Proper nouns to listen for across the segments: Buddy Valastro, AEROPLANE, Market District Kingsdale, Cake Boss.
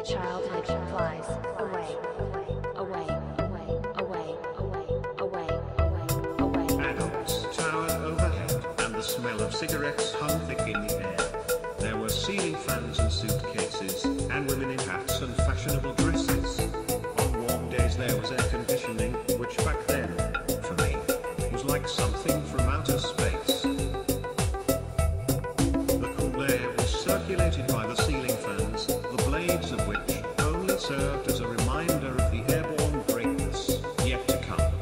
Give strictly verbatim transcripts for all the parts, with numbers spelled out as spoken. my childhood flies away, away, away, away, away, away, away, away. Adults, tower overhead, and the smell of cigarettes hung thick in the air. There were ceiling fans and suitcases, and women in hats and fashionable dresses. On warm days there was air conditioning, which back then, for me, was like something from outer space. The cool air was circulated by the ceiling fans, the blades of which only served as a reminder of the airborne greatness yet to come.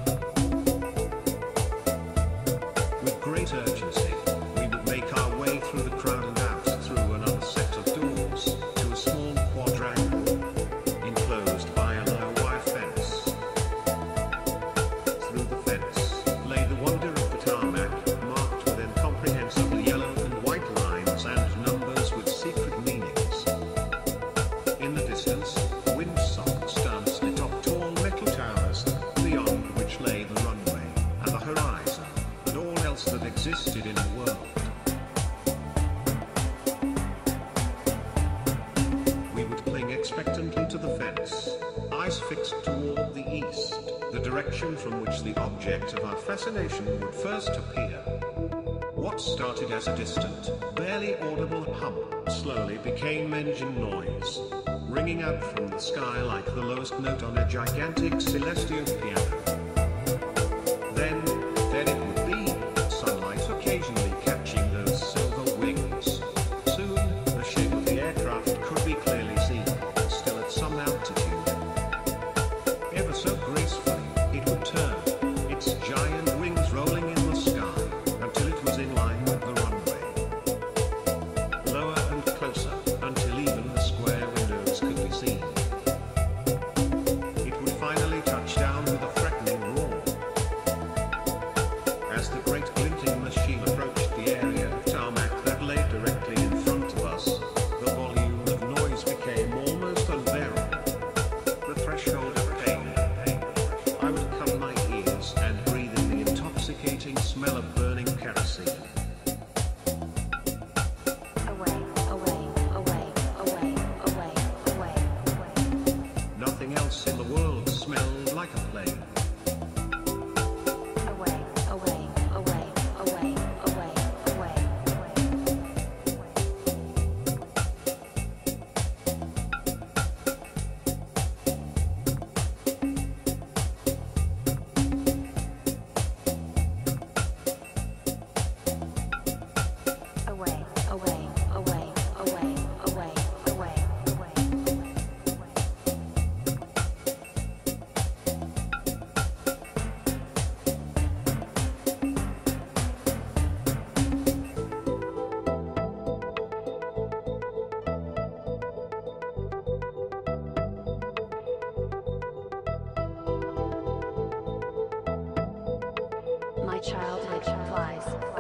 With great urgency, we would make our way through the crowd and out through another set of doors to a small quadrangle enclosed by a low wire fence. Through the fence lay the wonder of the tarmac, marked with incomprehensible yellow and white lines and numbers with secret meanings. In the distance, windsock stars lit up tall metal towers, beyond which lay the runway and the horizon and all else that existed in the world. We would cling expectantly to the fence, eyes fixed toward the east, the direction from which the object of our fascination would first appear. What started as a distant, barely audible hum slowly became engine noise, ringing out from the sky like the lowest note on a gigantic celestial piano. Then, then it would be sunlight occasionally catching those silver wings. Soon, the shape of the aircraft could be clearly seen, still at some altitude. Ever so gracefully, it would turn, its giant wings rolling in the sky, until it was in line with the runway. Lower and closer, until even the square windows could be seen. It would finally touch down with a threatening roar. As the great glinting machine approached the area of tarmac that lay directly in front of us, the volume of noise became almost unbearable. The threshold of pain, I would cover my ears and breathe in the intoxicating smell of burning kerosene. away, away, away, away, away, away, away. Nothing else in the world smelled like a plane. Away, away, away, away, away, away, away. Away, away, away, away, away, away, away, away. My childhood flies.